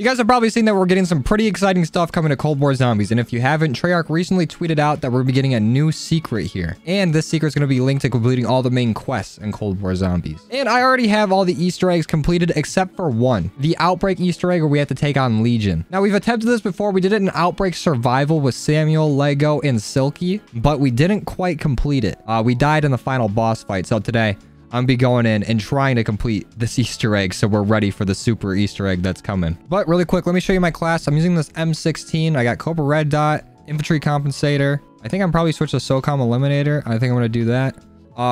You guys have probably seen that we're getting some pretty exciting stuff coming to Cold War Zombies, and if you haven't, Treyarch recently tweeted out that we're getting a new secret here. And this secret is going to be linked to completing all the main quests in Cold War Zombies. And I already have all the Easter eggs completed except for one, the Outbreak Easter egg where we have to take on Legion. Now, we've attempted this before. We did it in Outbreak Survival with Samuel, Lego, and Silky, but we didn't quite complete it. We died in the final boss fight, so today I'm be going in and trying to complete this Easter egg so we're ready for the super Easter egg that's coming. But really quick, let me show you my class. I'm using this M16. I got Cobra Red Dot, Infantry Compensator. I think I'm probably switched to SOCOM Eliminator. I think I'm going to do that.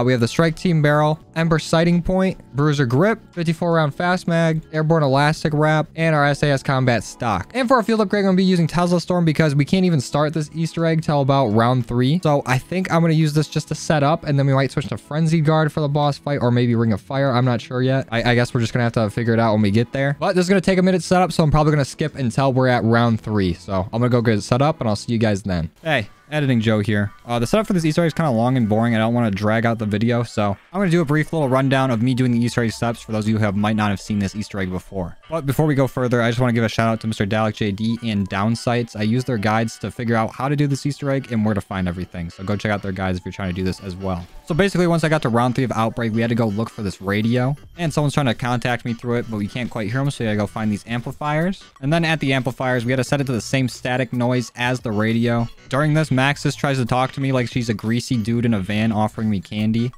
We have the Strike Team Barrel, Ember Sighting Point, Bruiser Grip, 54-round Fast Mag, Airborne Elastic Wrap, and our SAS Combat Stock. And for our field upgrade, I'm going to be using Tesla Storm because we can't even start this Easter egg till about round 3. So I think I'm going to use this just to set up, and then we might switch to Frenzy Guard for the boss fight, or maybe Ring of Fire. I'm not sure yet. I guess we're just going to have to figure it out when we get there. But this is going to take a minute to set up, so I'm probably going to skip until we're at round 3. So I'm going to go get it set up, and I'll see you guys then. Hey. Editing Joe here. The setup for this Easter egg is kind of long and boring. I don't want to drag out the video, so I'm going to do a brief little rundown of me doing the Easter egg steps for those of you who might not have seen this Easter egg before. But before we go further, I just want to give a shout out to Mr. Dalek JD and Downsites. I use their guides to figure out how to do this Easter egg and where to find everything, so go check out their guides if you're trying to do this as well. So basically, once I got to round 3 of Outbreak, we had to go look for this radio, and someone's trying to contact me through it, but we can't quite hear them, so we had to go find these amplifiers. And then at the amplifiers, we had to set it to the same static noise as the radio. During this, Maxis tries to talk to me like she's a greasy dude in a van offering me candy.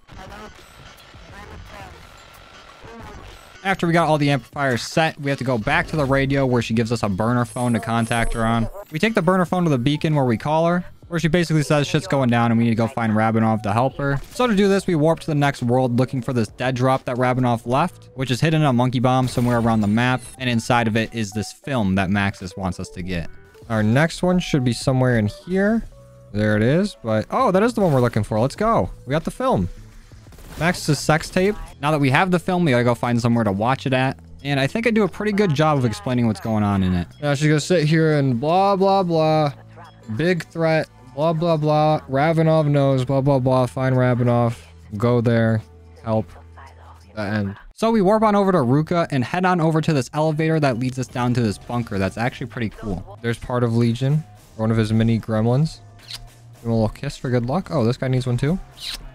After we got all the amplifiers set, we have to go back to the radio where she gives us a burner phone to contact her on. We take the burner phone to the beacon where we call her, where she basically says shit's going down and we need to go find Rabinov to help her. So to do this, we warp to the next world looking for this dead drop that Rabinov left, which is hidden in a monkey bomb somewhere around the map, and inside of it is this film that Maxis wants us to get. Our next one should be somewhere in here. There it is, but... oh, that is the one we're looking for. Let's go. We got the film. Maxis' sex tape. Now that we have the film, we gotta go find somewhere to watch it at. And I think I do a pretty good job of explaining what's going on in it. Now she's gonna sit here and blah, blah, blah. Big threat. Blah, blah, blah. Rabinov knows. Blah, blah, blah. Find Rabinov. Go there. Help. The end. So we warp on over to Ruka and head on over to this elevator that leads us down to this bunker. That's actually pretty cool. There's part of Legion. One of his mini gremlins. Give him a little kiss for good luck. Oh, this guy needs one too.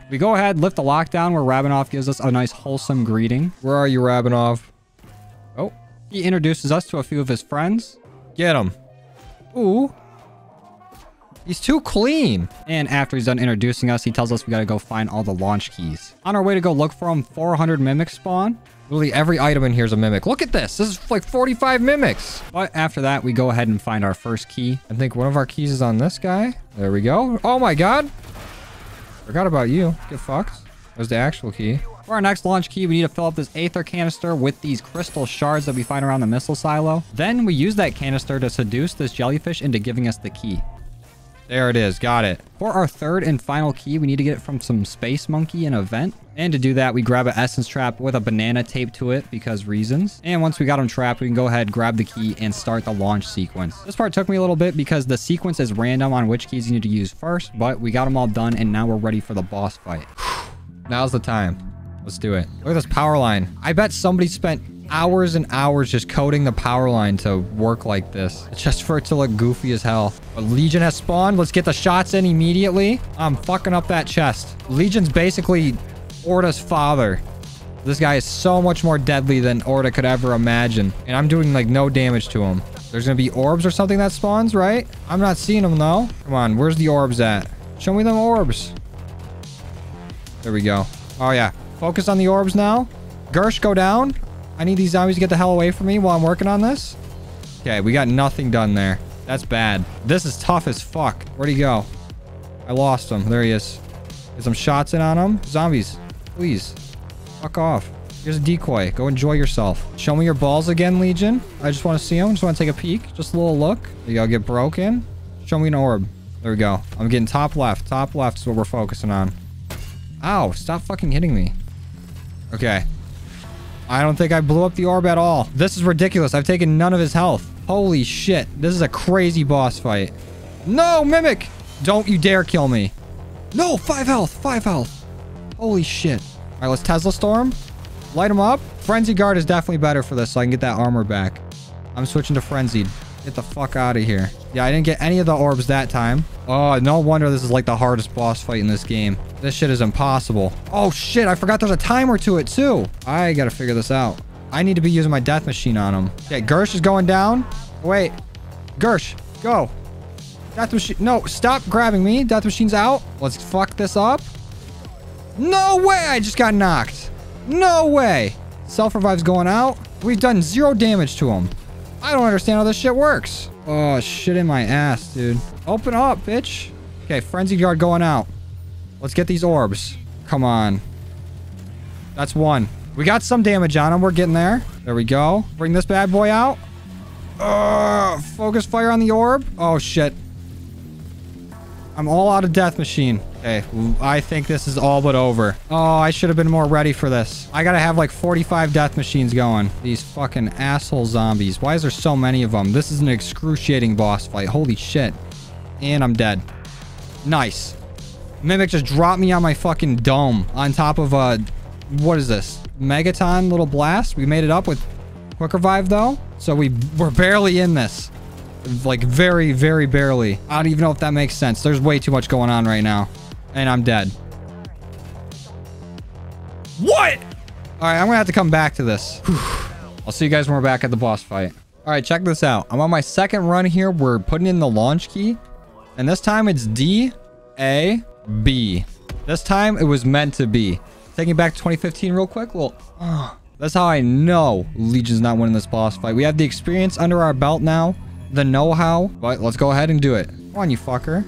We go ahead, lift the lockdown where Rabinov gives us a nice wholesome greeting. Where are you, Rabinov? Oh, he introduces us to a few of his friends. Get him. Ooh. He's too clean. And after he's done introducing us, he tells us we gotta go find all the launch keys. On our way to go look for him, 400 mimics spawn. Literally every item in here is a mimic. Look at this. This is like 45 mimics. But after that, we go ahead and find our first key. I think one of our keys is on this guy. There we go. Oh my God. Forgot about you. Get fucked. There's the actual key. For our next launch key, we need to fill up this aether canister with these crystal shards that we find around the missile silo. Then we use that canister to seduce this jellyfish into giving us the key. There it is. Got it. For our third and final key, we need to get it from some space monkey in a vent. And to do that, we grab an essence trap with a banana taped to it because reasons. And once we got him trapped, we can go ahead, grab the key, and start the launch sequence. This part took me a little bit because the sequence is random on which keys you need to use first, but we got them all done, and now we're ready for the boss fight. Now's the time. Let's do it. Look at this power line. I bet somebody spent hours and hours just coding the power line to work like this, just for it to look goofy as hell. But Legion has spawned. Let's get the shots in immediately. I'm fucking up that chest. Legion's basically Orta's father. This guy is so much more deadly than Orta could ever imagine, and I'm doing like no damage to him. There's gonna be orbs or something that spawns, right? I'm not seeing them though. Come on, where's the orbs at? Show me them orbs. There we go. Oh yeah, focus on the orbs now. Gersh, go down. I need these zombies to get the hell away from me while I'm working on this. Okay, we got nothing done there. That's bad. This is tough as fuck. Where'd he go? I lost him. There he is. Get some shots in on him. Zombies, please. Fuck off. Here's a decoy. Go enjoy yourself. Show me your balls again, Legion. I just want to see them. I just want to take a peek. Just a little look. There you go. Get broken. Show me an orb. There we go. I'm getting top left. Top left is what we're focusing on. Ow, stop fucking hitting me. Okay. I don't think I blew up the orb at all. This is ridiculous. I've taken none of his health. Holy shit. This is a crazy boss fight. No, Mimic! Don't you dare kill me. No, 5 health. 5 health. Holy shit. All right, let's Tesla Storm. Light him up. Frenzy Guard is definitely better for this so I can get that armor back. I'm switching to Frenzied. Get the fuck out of here. Yeah, I didn't get any of the orbs that time. Oh, no wonder this is like the hardest boss fight in this game. This shit is impossible. Oh shit, I forgot there's a timer to it too. I gotta figure this out. I need to be using my death machine on him. Yeah, Gersh is going down. Wait. Gersh, go. Death machine. No, stop grabbing me. Death machine's out. Let's fuck this up. No way! I just got knocked. No way. Self-revive's going out. We've done zero damage to him. I don't understand how this shit works. Oh, shit in my ass, dude. Open up, bitch. Okay, Frenzy Guard going out. Let's get these orbs. Come on. That's one. We got some damage on him. We're getting there. There we go. Bring this bad boy out. Focus fire on the orb. Oh, shit. I'm all out of death machine. Okay, I think this is all but over. Oh, I should have been more ready for this. I gotta have like 45 death machines going. These fucking asshole zombies. Why is there so many of them? This is an excruciating boss fight. Holy shit. And I'm dead. Nice. Mimic just dropped me on my fucking dome on top of a... What is this? Megaton little blast? We made it up with Quick Revive though. So we're barely in this. Like very, very barely. I don't even know if that makes sense. There's way too much going on right now. And I'm dead. What? All right, I'm gonna have to come back to this. Whew. I'll see you guys when we're back at the boss fight. All right, check this out. I'm on my second run here. We're putting in the launch key. And this time it's D, A, B. This time it was meant to be. Taking back 2015 real quick. Well, that's how I know Legion's not winning this boss fight. We have the experience under our belt now. The know-how. But let's go ahead and do it. Come on, you fucker.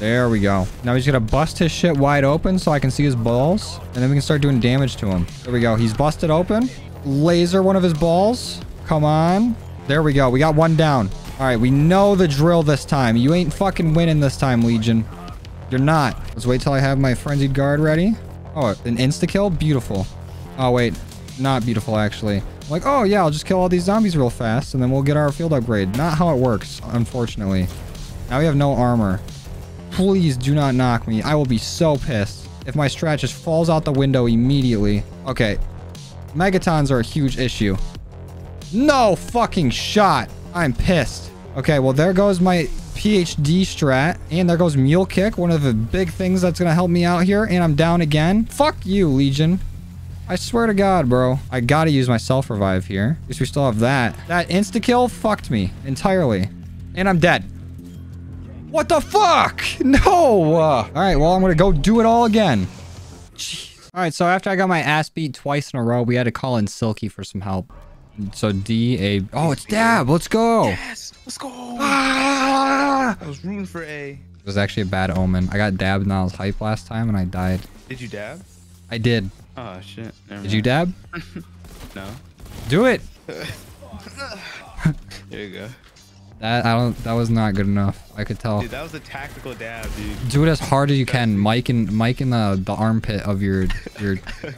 There we go. Now he's gonna bust his shit wide open so I can see his balls. And then we can start doing damage to him. There we go. He's busted open. Laser one of his balls. Come on. There we go. We got one down. All right, we know the drill this time. You ain't fucking winning this time, Legion. You're not. Let's wait till I have my frenzied guard ready. Oh, an insta-kill? Beautiful. Oh, wait. Not beautiful, actually. Like, oh, yeah, I'll just kill all these zombies real fast, and then we'll get our field upgrade. Not how it works, unfortunately. Now we have no armor. Please do not knock me. I will be so pissed if my strat just falls out the window immediately. Okay. Megatons are a huge issue. No fucking shot. I'm pissed. Okay, well, there goes my... PhD strat. And there goes mule kick. One of the big things that's going to help me out here. And I'm down again. Fuck you, Legion. I swear to God, bro. I got to use my self-revive here. At least we still have that. That insta-kill fucked me entirely. And I'm dead. What the fuck? No. All right, well, I'm going to go do it all again. Jeez. All right, so after I got my ass beat twice in a row, we had to call in Silky for some help. So D, A... Oh, it's Dab. Let's go. Yes. Let's go. Ah! I was rooting for A. It was actually a bad omen. I got dabbed and I was hype last time and I died. Did you dab? I did. Oh, shit. Never mind. You dab? No. Do it. There you go. That was not good enough. I could tell. Dude, that was a tactical dab, dude. Do it as hard as you can. Mike in the armpit of your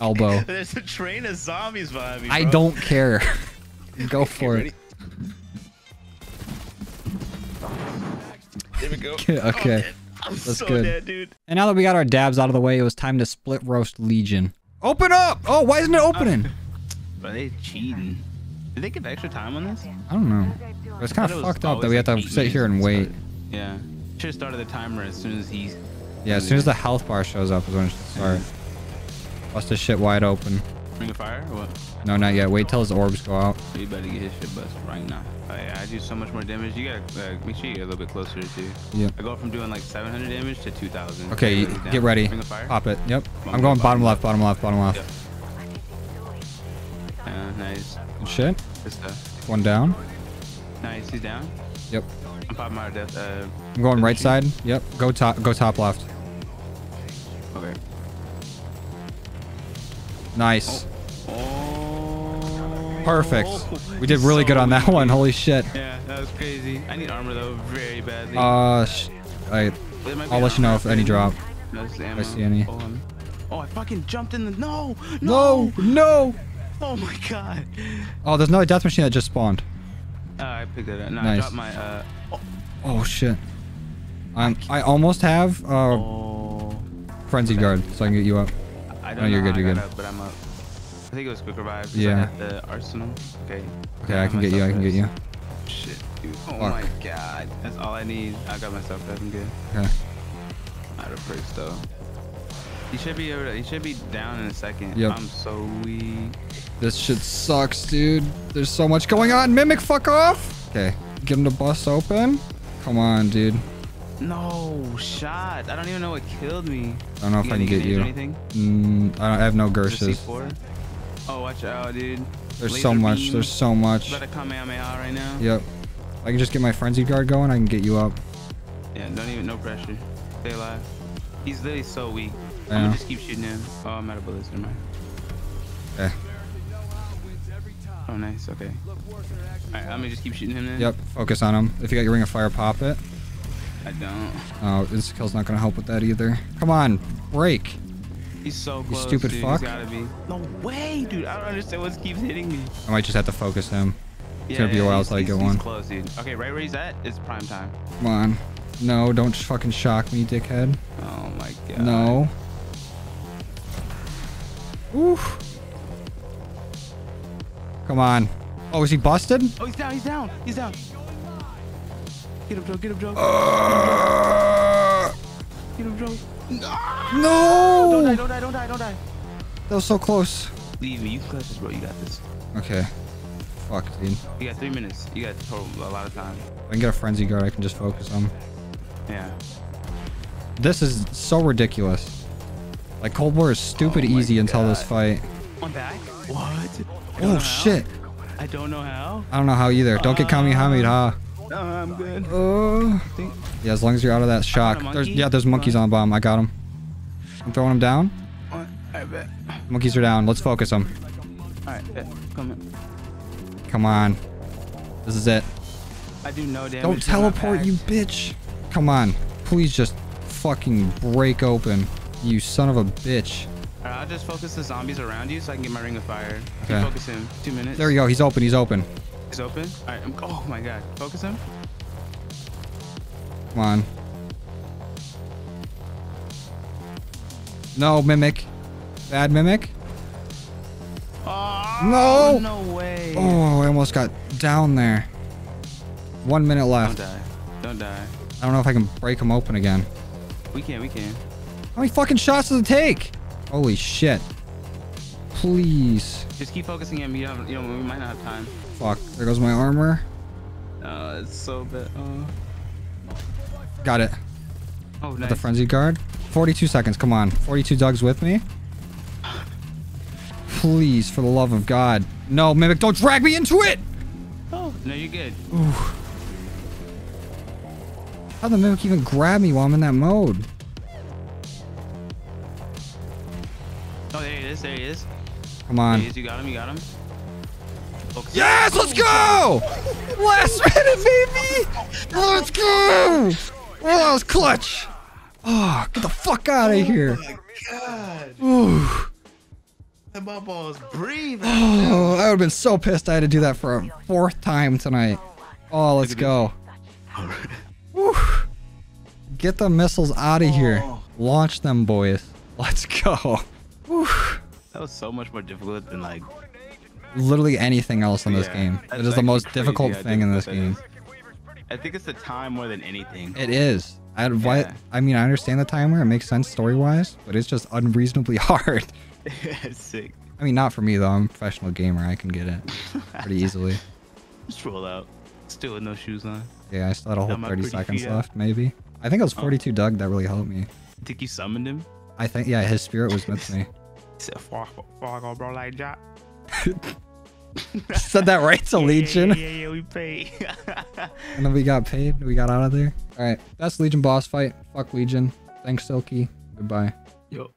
elbow. There's a train of zombies behind me, bro. I don't care. Go for it. There we go. Okay. Oh, I'm so good. Dead, dude. And now that we got our dabs out of the way, it was time to split roast Legion. Open up! Oh, why isn't it opening? But they cheating. Did they give extra time on this? I don't know. It's kind of fucked up that we have to sit here and wait. Yeah. Should have started the timer as soon as he's... Yeah, as soon as the health bar shows up is when it should start. Bust his shit wide open. Ring of Fire or what? No, not yet. Wait till his orbs go out. You better get his shit busted right now. I do so much more damage. You gotta make sure you get a little bit closer too. Yeah. I go from doing like 700 damage to 2,000. Okay, get ready. Ring of Fire. Pop it. Yep. I'm going bottom left, bottom left, bottom left. Yep. Nice. Good shit. Good stuff. One down. Nice, he's down. Yep. I'm popping my death. I'm going right side. Yep. Go top left. Okay. Nice. Oh. Perfect. We did really good on that one. Holy shit. Yeah, that was crazy. I need armor though, very badly. I'll let you know if any drop. If I see any. Oh, I fucking jumped in the no. Oh my god. Oh, there's another death machine that just spawned. I picked it up. No, nice. I dropped my, oh shit. I almost have, Frenzy Guard, so I can get you up. I don't know, you're good, you're good. Up, but I'm up. I think it was Quick Revive. Yeah. At the arsenal. Okay. Okay, I can get you. I can get you. Shit, dude. Oh my god. That's all I need. I got myself. I'm good. Okay. Out of breaks though. He should be able to, he should be down in a second. Yep. I'm so weak. This shit sucks, dude. There's so much going on. Mimic, fuck off. Okay. Get him to bust open. Come on, dude. No shot. I don't even know what killed me. I don't know if I can get you. I have no Gershes. Oh, watch out, dude. There's so much. There's so much. Let a Kamehameha right now. Yep. I can just get my Frenzy Guard going. I can get you up. Yeah, don't even, no pressure. Stay alive. He's literally so weak. Yeah. I'm gonna just keep shooting him. Oh, I'm out of bullets. Never mind. Yeah. Oh, nice. Okay. Alright, I'm gonna just keep shooting him then. Yep. Focus on him. If you got your Ring of Fire, pop it. I don't. Oh, this kill's not gonna help with that either. Come on, break. He's so close. You stupid dude. Fuck. He's gotta be. No way, dude. I don't understand what keeps hitting me. I might just have to focus him. It's gonna be a while until I go on. He's close, dude. Okay, right where he's at is prime time. Come on. No, don't fucking shock me, dickhead. Oh my god. No. Oof. Come on. Oh, is he busted? Oh, he's down. He's down. He's down. Get him, Joe. Get him, Joe. Get him, Joe. No! Don't die, don't die, don't die, don't die. That was so close. Leave me. You clutch this, bro. You got this. Okay. Fuck, dude. You got 3 minutes. You got a lot of time. I can get a Frenzy Guard. I can just focus on him. Yeah. This is so ridiculous. Like, Cold War is stupid easy until this fight. I'm back? What? Oh, shit. I don't know how. I don't know how either. Don't get Kamehameha. No, I'm good. Yeah, as long as you're out of that shock. There's monkeys on bomb. I got him. I'm throwing him down. I bet. Monkeys are down. Let's focus them. Alright, come on. This is it. I do no damage. Don't teleport, you bitch. Come on. Please just fucking break open. You son of a bitch. Alright, I'll just focus the zombies around you so I can get my Ring of Fire. Okay. Focus him. 2 minutes. There you go. He's open. He's open. He's open? Alright, oh my god. Focus him. Come on. No, Mimic. Bad Mimic. Oh, no! No way. Oh, I almost got down there. 1 minute left. Don't die. Don't die. I don't know if I can break him open again. We can, we can. How many fucking shots does it take? Holy shit. Please. Just keep focusing on me. You know, we might not have time. Fuck. There goes my armor. Oh, it's so bad. Got it. Oh, nice. Got the Frenzy Guard. 42 seconds. Come on. 42 dogs with me. Please, for the love of God. No, Mimic, don't drag me into it! Oh, no, you're good. Ooh. How'd the Mimic even grab me while I'm in that mode? Oh, there he is, there he is. Come on. There he is, you got him, you got him. Focus. Yes, let's go! Last minute, baby! Let's go! Oh, that was clutch! Oh, get the fuck out of here. Oh, my God. Ooh. That ball was breathing. Oh, I would have been so pissed I had to do that for a 4th time tonight. Oh, let's go. Woo. Get the missiles out of here. Launch them, boys. Let's go. Woo. That was so much more difficult than, like, literally anything else in this game. It is the most difficult thing in this game. I think it's the time more than anything. It is. I mean, I understand the timer. It makes sense story-wise, but it's just unreasonably hard. Sick. I mean, not for me, though. I'm a professional gamer. I can get it pretty easily. Just roll out. Still with no shoes on. Yeah, I still had a whole 30 seconds left, maybe. I think it was 42 Doug that really helped me. I think you summoned him? I think, yeah, his spirit was with me. Said, "Fuck, bro, like that." Said that right to Legion. Yeah, we paid. And then we got paid. We got out of there. All right, that's Legion boss fight. Fuck Legion. Thanks, Silky. Goodbye. Yo.